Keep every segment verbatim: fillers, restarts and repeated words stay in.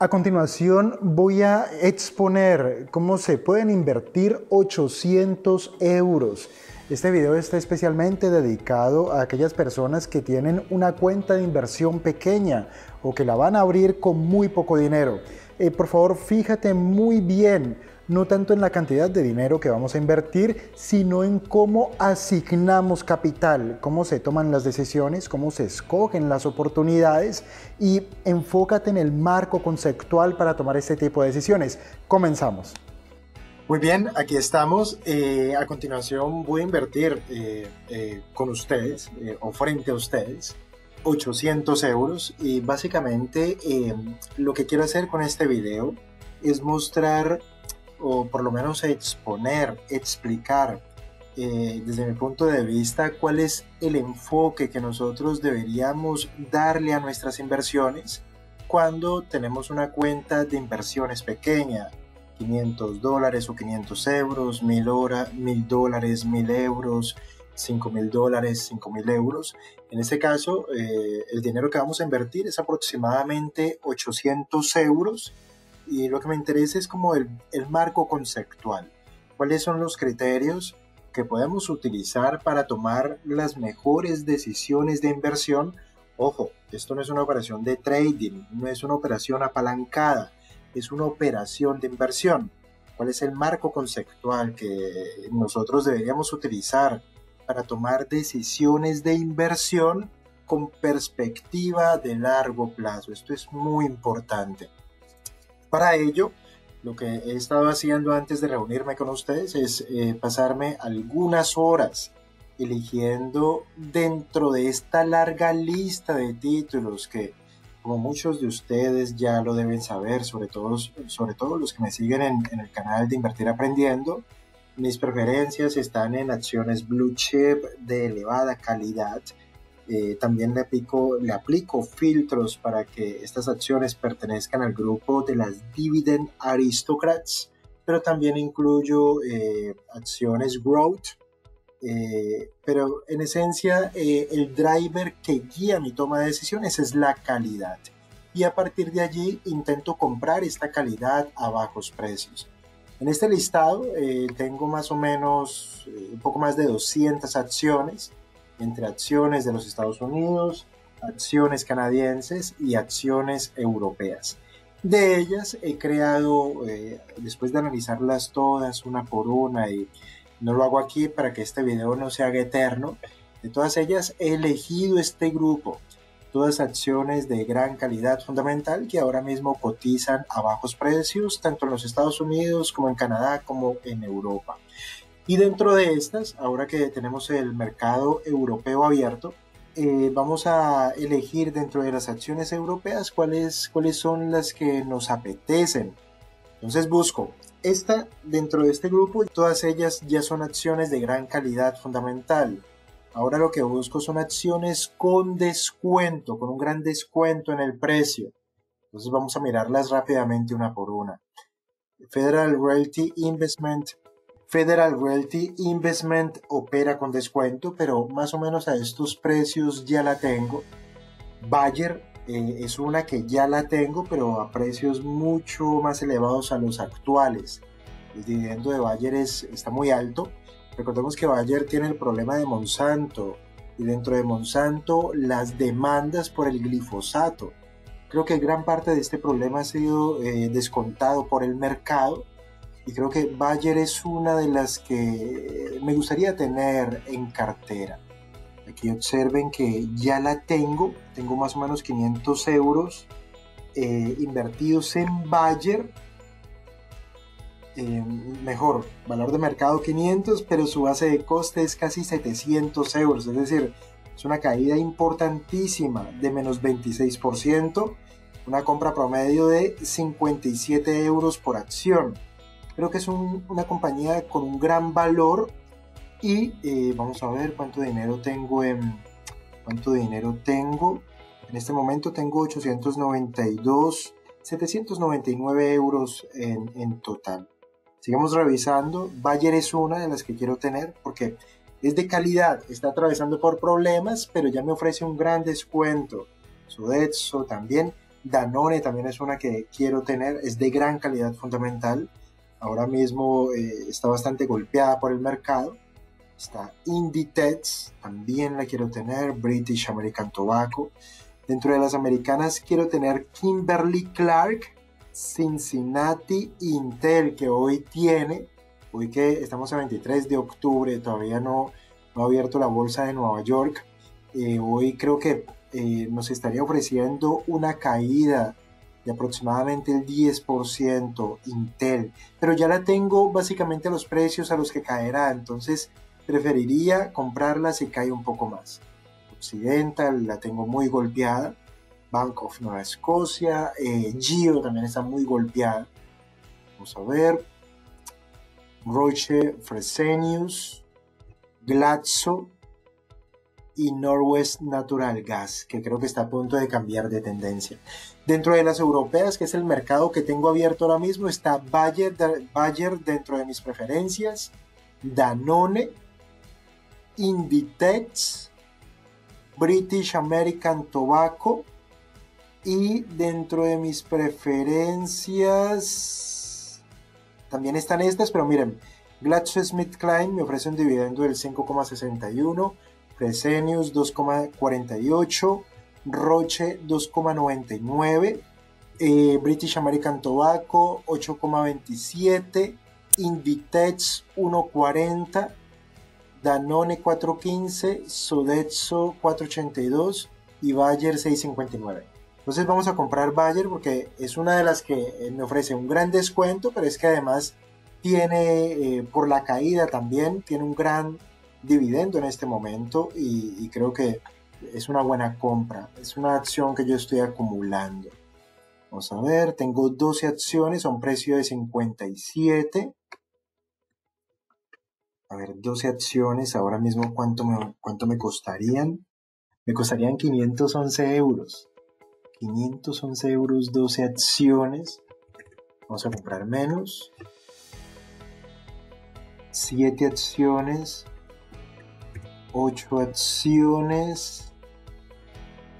A continuación voy a exponer cómo se pueden invertir ochocientos euros. Este video está especialmente dedicado a aquellas personas que tienen una cuenta de inversión pequeña o que la van a abrir con muy poco dinero. Eh, por favor, fíjate muy bien, no tanto en la cantidad de dinero que vamos a invertir, sino en cómo asignamos capital, cómo se toman las decisiones, cómo se escogen las oportunidades, y enfócate en el marco conceptual para tomar este tipo de decisiones. Comenzamos. Muy bien, aquí estamos. Eh, a continuación voy a invertir eh, eh, con ustedes eh, o frente a ustedes ochocientos euros, y básicamente eh, lo que quiero hacer con este video es mostrar, o por lo menos exponer, explicar eh, desde mi punto de vista cuál es el enfoque que nosotros deberíamos darle a nuestras inversiones cuando tenemos una cuenta de inversiones pequeña. quinientos dólares o quinientos euros, mil dólares, mil euros, cinco mil dólares, cinco mil euros. En este caso, eh, el dinero que vamos a invertir es aproximadamente ochocientos euros, y lo que me interesa es como el, el marco conceptual. ¿Cuáles son los criterios que podemos utilizar para tomar las mejores decisiones de inversión? Ojo, esto no es una operación de trading, no es una operación apalancada. Es una operación de inversión. ¿Cuál es el marco conceptual que nosotros deberíamos utilizar para tomar decisiones de inversión con perspectiva de largo plazo? Esto es muy importante. Para ello, lo que he estado haciendo antes de reunirme con ustedes es eh, pasarme algunas horas eligiendo dentro de esta larga lista de títulos que, como muchos de ustedes ya lo deben saber, sobre todo, sobre todo los que me siguen en, en el canal de Invertir Aprendiendo, mis preferencias están en acciones blue chip de elevada calidad. Eh, también le aplico, le aplico filtros para que estas acciones pertenezcan al grupo de las Dividend Aristocrats, pero también incluyo eh, acciones growth. Eh, pero en esencia eh, el driver que guía mi toma de decisiones es la calidad, y a partir de allí intento comprar esta calidad a bajos precios. En este listado eh, tengo más o menos eh, un poco más de doscientas acciones, entre acciones de los Estados Unidos, acciones canadienses y acciones europeas. De ellas he creado, eh, después de analizarlas todas una por una, y no lo hago aquí para que este video no se haga eterno, de todas ellas he elegido este grupo, todas acciones de gran calidad fundamental que ahora mismo cotizan a bajos precios, tanto en los Estados Unidos como en Canadá como en Europa. Y dentro de estas, ahora que tenemos el mercado europeo abierto, eh, vamos a elegir dentro de las acciones europeas cuáles, cuáles son las que nos apetecen. Entonces busco esta dentro de este grupo, todas ellas ya son acciones de gran calidad fundamental. Ahora lo que busco son acciones con descuento, con un gran descuento en el precio. Entonces vamos a mirarlas rápidamente una por una. Federal Realty Investment. Federal Realty Investment opera con descuento, pero más o menos a estos precios ya la tengo. Bayer. Eh, es una que ya la tengo, pero a precios mucho más elevados a los actuales. El dividendo de Bayer es, está muy alto. Recordemos que Bayer tiene el problema de Monsanto, y dentro de Monsanto las demandas por el glifosato. Creo que gran parte de este problema ha sido eh, descontado por el mercado, y creo que Bayer es una de las que me gustaría tener en cartera. Aquí observen que ya la tengo, tengo más o menos quinientos euros eh, invertidos en Bayer, eh, mejor, valor de mercado quinientos, pero su base de coste es casi setecientos euros, es decir, es una caída importantísima de menos veintiséis por ciento, una compra promedio de cincuenta y siete euros por acción. Creo que es un, una compañía con un gran valor. Y eh, vamos a ver cuánto dinero tengo en, cuánto dinero tengo. En este momento tengo setecientos noventa y nueve euros en, en total. Sigamos revisando. Bayer es una de las que quiero tener porque es de calidad. Está atravesando por problemas, pero ya me ofrece un gran descuento. Sodexo también. Danone también es una que quiero tener, es de gran calidad fundamental. Ahora mismo eh, está bastante golpeada por el mercado. Está Inditex, también la quiero tener, British American Tobacco. Dentro de las americanas quiero tener Kimberly Clark, Cincinnati, Intel, que hoy tiene, hoy que estamos a veintitrés de octubre, todavía no, no ha abierto la bolsa de Nueva York. Eh, hoy creo que eh, nos estaría ofreciendo una caída de aproximadamente el diez por ciento Intel, pero ya la tengo básicamente a los precios a los que caerá, entonces preferiría comprarla si cae un poco más. Occidental la tengo muy golpeada, Bank of Nueva Escocia, eh, Gio también está muy golpeada, vamos a ver, Roche, Fresenius, Glaxo y Northwest Natural Gas, que creo que está a punto de cambiar de tendencia. Dentro de las europeas, que es el mercado que tengo abierto ahora mismo, está Bayer, Bayer dentro de mis preferencias, Danone, Inditex, British American Tobacco, y dentro de mis preferencias también están estas, pero miren, GlaxoSmithKline me ofrece un dividendo del cinco coma sesenta y uno por ciento, Fresenius dos coma cuarenta y ocho, Roche dos coma noventa y nueve, eh, British American Tobacco ocho coma veintisiete, Inditex uno coma cuarenta, Danone cuatro coma quince, Sodexo cuatro coma ochenta y dos y Bayer seis coma cincuenta y nueve. Entonces vamos a comprar Bayer porque es una de las que me ofrece un gran descuento, pero es que además tiene eh, por la caída también, tiene un gran dividendo en este momento y, y creo que es una buena compra, es una acción que yo estoy acumulando. Vamos a ver, tengo doce acciones a un precio de cincuenta y siete. A ver, doce acciones, ahora mismo cuánto me, cuánto me costarían, me costarían quinientos once euros, quinientos once euros, doce acciones, vamos a comprar menos, siete acciones, ocho acciones,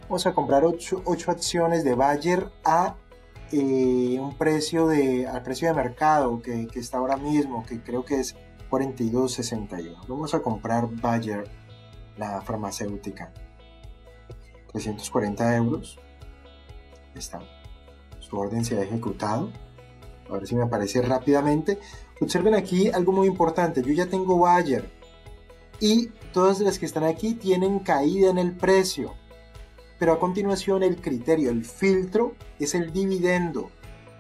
vamos a comprar ocho, ocho acciones de Bayer a eh, un precio de, al precio de mercado que, que está ahora mismo, que creo que es cuarenta y dos sesenta y uno. Vamos a comprar Bayer, la farmacéutica, trescientos cuarenta euros, está, su orden se ha ejecutado, a ver si me aparece rápidamente. Observen aquí algo muy importante, yo ya tengo Bayer y todas las que están aquí tienen caída en el precio, pero a continuación el criterio, el filtro es el dividendo.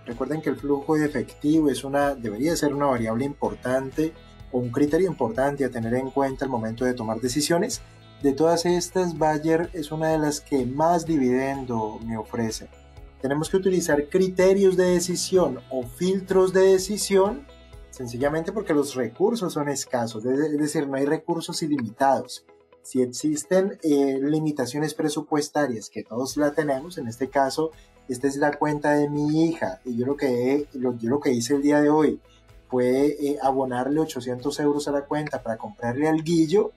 Recuerden que el flujo de efectivo es una, debería ser una variable importante o un criterio importante a tener en cuenta al momento de tomar decisiones. De todas estas, Bayer es una de las que más dividendo me ofrece. Tenemos que utilizar criterios de decisión o filtros de decisión sencillamente porque los recursos son escasos, es decir, no hay recursos ilimitados. Si existen eh, limitaciones presupuestarias, que todos la tenemos, en este caso, esta es la cuenta de mi hija, y yo lo que, lo, yo lo que hice el día de hoy fue eh, abonarle ochocientos euros a la cuenta para comprarle al guillo.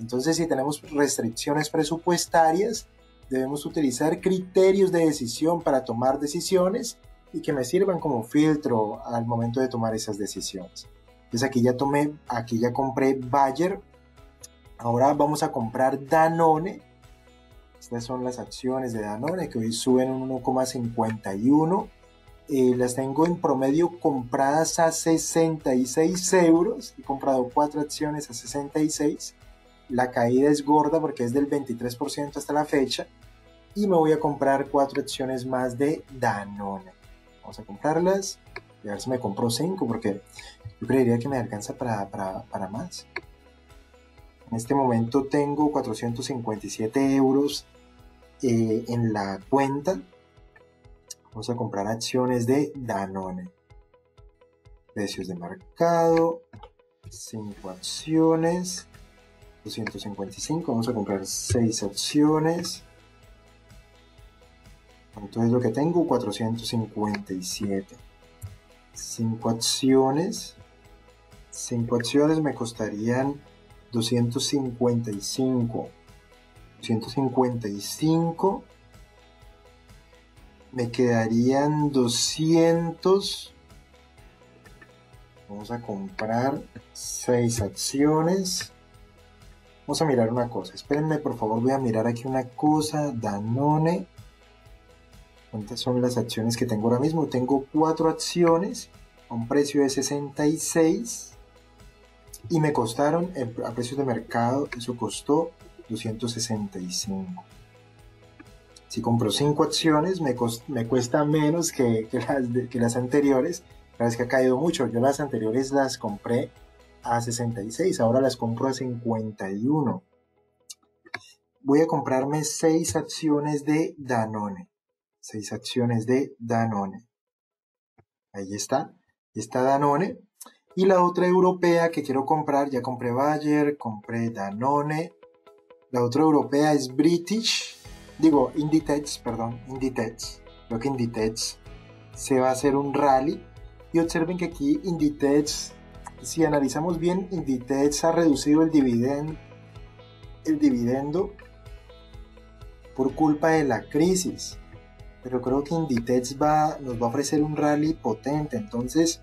Entonces, si tenemos restricciones presupuestarias, debemos utilizar criterios de decisión para tomar decisiones, y que me sirvan como filtro al momento de tomar esas decisiones. Entonces aquí ya tomé, aquí ya compré Bayer, ahora vamos a comprar Danone. Estas son las acciones de Danone que hoy suben un uno coma cincuenta y uno, eh, las tengo en promedio compradas a sesenta y seis euros, he comprado cuatro acciones a sesenta y seis, la caída es gorda porque es del veintitrés por ciento hasta la fecha, y me voy a comprar cuatro acciones más de Danone. Vamos a comprarlas y a ver si me compro cinco porque yo creería que me alcanza para, para, para más. En este momento tengo cuatrocientos cincuenta y siete euros eh, en la cuenta. Vamos a comprar acciones de Danone. Precios de mercado, cinco acciones, doscientos cincuenta y cinco, vamos a comprar seis acciones. Entonces lo que tengo, cuatrocientos cincuenta y siete, cinco acciones, cinco acciones me costarían doscientos cincuenta y cinco, doscientos cincuenta y cinco, me quedarían doscientos. Vamos a comprar seis acciones. Vamos a mirar una cosa. Espérenme, por favor, voy a mirar aquí una cosa. Danone. ¿Cuántas son las acciones que tengo ahora mismo? Tengo cuatro acciones a un precio de sesenta y seis. Y me costaron, a precios de mercado, eso costó doscientos sesenta y cinco. Si compro cinco acciones, me, cost, me cuesta menos que, que, las de, que las anteriores. La verdad es que ha caído mucho. Yo las anteriores las compré a sesenta y seis, ahora las compro a cincuenta y uno. Voy a comprarme seis acciones de Danone. seis acciones de Danone. Ahí está. Está Danone. Y la otra europea que quiero comprar, ya compré Bayer, compré Danone. La otra europea es British, digo Inditex, perdón, Inditex. Creo que Inditex se va a hacer un rally. Y observen que aquí Inditex, si analizamos bien, Inditex ha reducido el dividendo, el dividendo por culpa de la crisis. Pero creo que Inditex va, nos va a ofrecer un rally potente, entonces...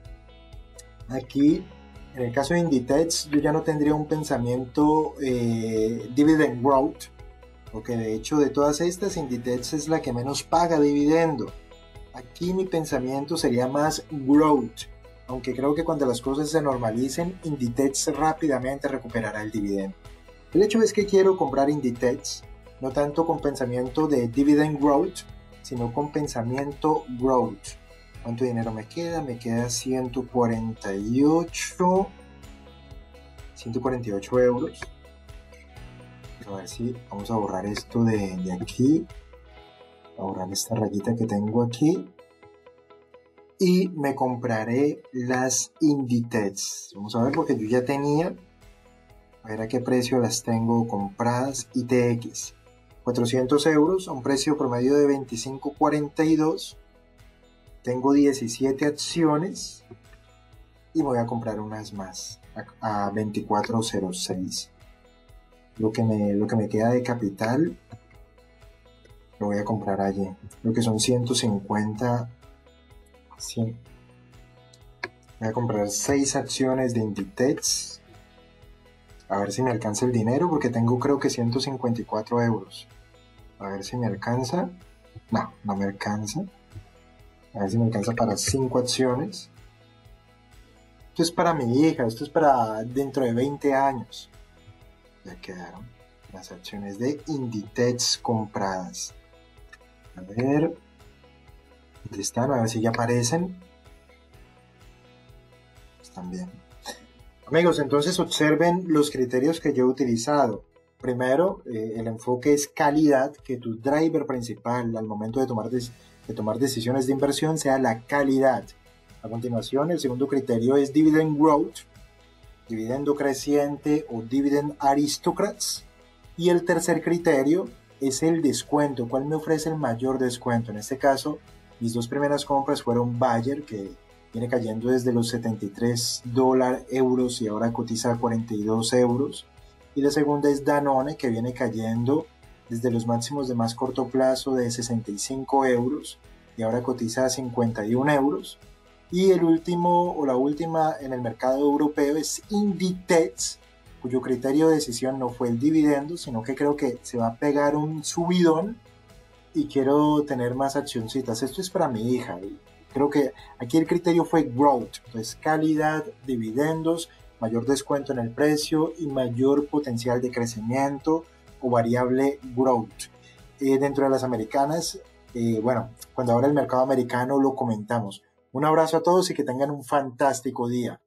Aquí, en el caso de Inditex, yo ya no tendría un pensamiento eh, dividend growth, porque de hecho de todas estas, Inditex es la que menos paga dividendo. Aquí mi pensamiento sería más growth, aunque creo que cuando las cosas se normalicen, Inditex rápidamente recuperará el dividendo. El hecho es que quiero comprar Inditex, no tanto con pensamiento de dividend growth, sino con pensamiento growth. ¿Cuánto dinero me queda? Me queda ciento cuarenta y ocho euros. A ver si vamos a borrar esto de, de aquí. A borrar esta rayita que tengo aquí. Y me compraré las Inditex. Vamos a ver, porque yo ya tenía. A ver a qué precio las tengo compradas. I T X. cuatrocientos euros a un precio promedio de veinticinco cuarenta y dos. Tengo diecisiete acciones y voy a comprar unas más a veinticuatro cero seis. Lo que me, lo que me queda de capital lo voy a comprar allí. Lo que son ciento cincuenta. cien. Voy a comprar seis acciones de Inditex. A ver si me alcanza el dinero porque tengo creo que ciento cincuenta y cuatro euros. A ver si me alcanza. No, no me alcanza. A ver si me alcanza para cinco acciones. Esto es para mi hija, esto es para dentro de veinte años. Ya quedaron las acciones de Inditex compradas. A ver. ¿Dónde están? A ver si ya aparecen. Están bien. Amigos, entonces observen los criterios que yo he utilizado. Primero, eh, el enfoque es calidad, que tu driver principal al momento de tomar decisiones. de tomar decisiones de inversión sea la calidad. A continuación, el segundo criterio es dividend growth, dividendo creciente o dividend aristocrats. Y el tercer criterio es el descuento, cuál me ofrece el mayor descuento. En este caso, mis dos primeras compras fueron Bayer, que viene cayendo desde los setenta y tres dólares euros y ahora cotiza a cuarenta y dos euros. Y la segunda es Danone, que viene cayendo desde los máximos de más corto plazo de sesenta y cinco euros y ahora cotiza a cincuenta y uno euros. Y el último o la última en el mercado europeo es Inditex, cuyo criterio de decisión no fue el dividendo, sino que creo que se va a pegar un subidón y quiero tener más accioncitas. Esto es para mi hija. Creo que aquí el criterio fue growth, entonces calidad, dividendos, mayor descuento en el precio y mayor potencial de crecimiento o variable growth. Eh, dentro de las americanas, eh, bueno, cuando abra el mercado americano lo comentamos. Un abrazo a todos y que tengan un fantástico día.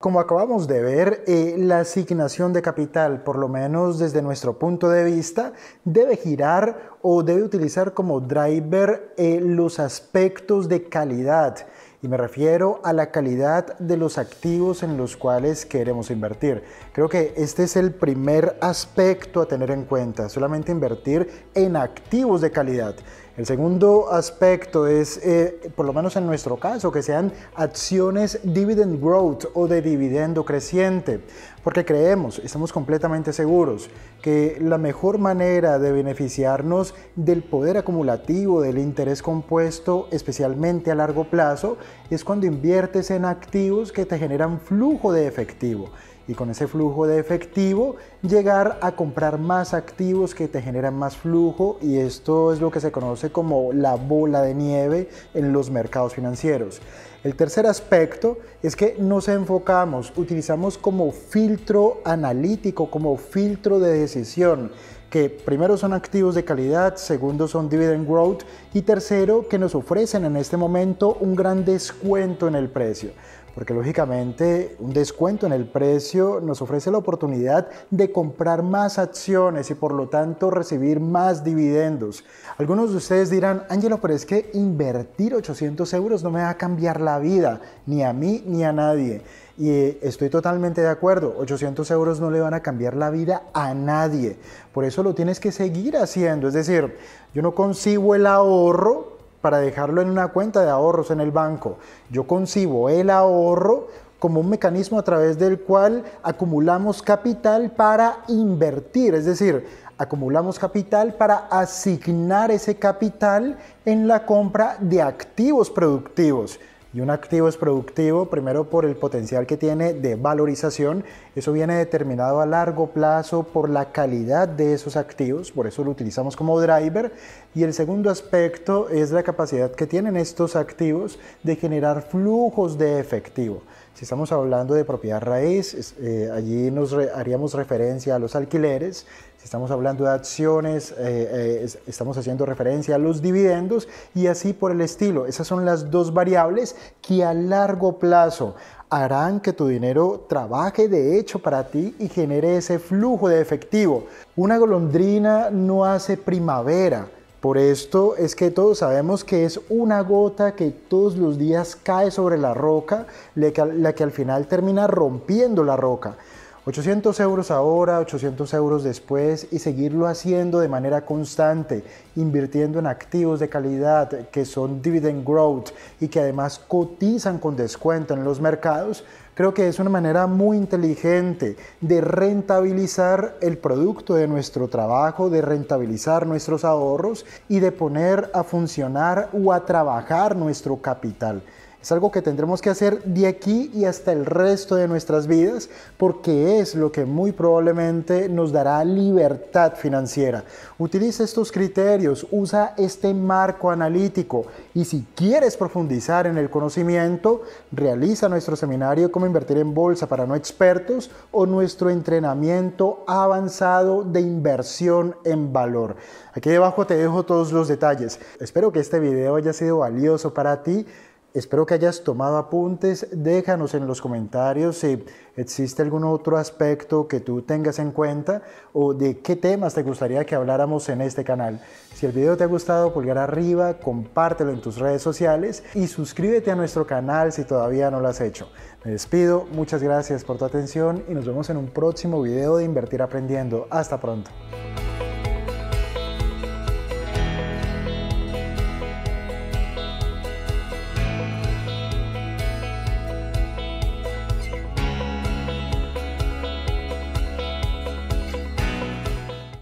Como acabamos de ver, eh, la asignación de capital, por lo menos desde nuestro punto de vista, debe girar o debe utilizar como driver eh, los aspectos de calidad. Y me refiero a la calidad de los activos en los cuales queremos invertir. Creo que este es el primer aspecto a tener en cuenta, solamente invertir en activos de calidad. El segundo aspecto es, eh, por lo menos en nuestro caso, que sean acciones dividend growth o de dividendo creciente, porque creemos, estamos completamente seguros, que la mejor manera de beneficiarnos del poder acumulativo, del interés compuesto, especialmente a largo plazo, es cuando inviertes en activos que te generan flujo de efectivo. Y con ese flujo de efectivo llegar a comprar más activos que te generan más flujo, y esto es lo que se conoce como la bola de nieve en los mercados financieros. El tercer aspecto es que nos enfocamos, utilizamos como filtro analítico, como filtro de decisión, que primero son activos de calidad, segundo son dividend growth y tercero que nos ofrecen en este momento un gran descuento en el precio. Porque lógicamente un descuento en el precio nos ofrece la oportunidad de comprar más acciones y por lo tanto recibir más dividendos. Algunos de ustedes dirán, Ángelo, pero es que invertir ochocientos euros no me va a cambiar la vida, ni a mí ni a nadie. Y estoy totalmente de acuerdo, ochocientos euros no le van a cambiar la vida a nadie. Por eso lo tienes que seguir haciendo, es decir, yo no concibo el ahorro para dejarlo en una cuenta de ahorros en el banco. Yo concibo el ahorro como un mecanismo a través del cual acumulamos capital para invertir, es decir, acumulamos capital para asignar ese capital en la compra de activos productivos. Y un activo es productivo, primero por el potencial que tiene de valorización, eso viene determinado a largo plazo por la calidad de esos activos, por eso lo utilizamos como driver. Y el segundo aspecto es la capacidad que tienen estos activos de generar flujos de efectivo. Si estamos hablando de propiedad raíz, eh, allí nos re- haríamos referencia a los alquileres. Si estamos hablando de acciones, eh, eh, estamos haciendo referencia a los dividendos y así por el estilo. Esas son las dos variables que a largo plazo harán que tu dinero trabaje de hecho para ti y genere ese flujo de efectivo. Una golondrina no hace primavera. Por esto es que todos sabemos que es una gota que todos los días cae sobre la roca, la que, la que al final termina rompiendo la roca. ochocientos euros ahora, ochocientos euros después, y seguirlo haciendo de manera constante, invirtiendo en activos de calidad que son dividend growth y que además cotizan con descuento en los mercados. Creo que es una manera muy inteligente de rentabilizar el producto de nuestro trabajo, de rentabilizar nuestros ahorros y de poner a funcionar o a trabajar nuestro capital. Es algo que tendremos que hacer de aquí y hasta el resto de nuestras vidas, porque es lo que muy probablemente nos dará libertad financiera. Utiliza estos criterios, usa este marco analítico y si quieres profundizar en el conocimiento, realiza nuestro seminario Cómo invertir en bolsa para no expertos o nuestro entrenamiento avanzado de inversión en valor. Aquí debajo te dejo todos los detalles. Espero que este video haya sido valioso para ti. Espero que hayas tomado apuntes, déjanos en los comentarios si existe algún otro aspecto que tú tengas en cuenta o de qué temas te gustaría que habláramos en este canal. Si el video te ha gustado, pulgar arriba, compártelo en tus redes sociales y suscríbete a nuestro canal si todavía no lo has hecho. Me despido, muchas gracias por tu atención y nos vemos en un próximo video de Invertir Aprendiendo. Hasta pronto.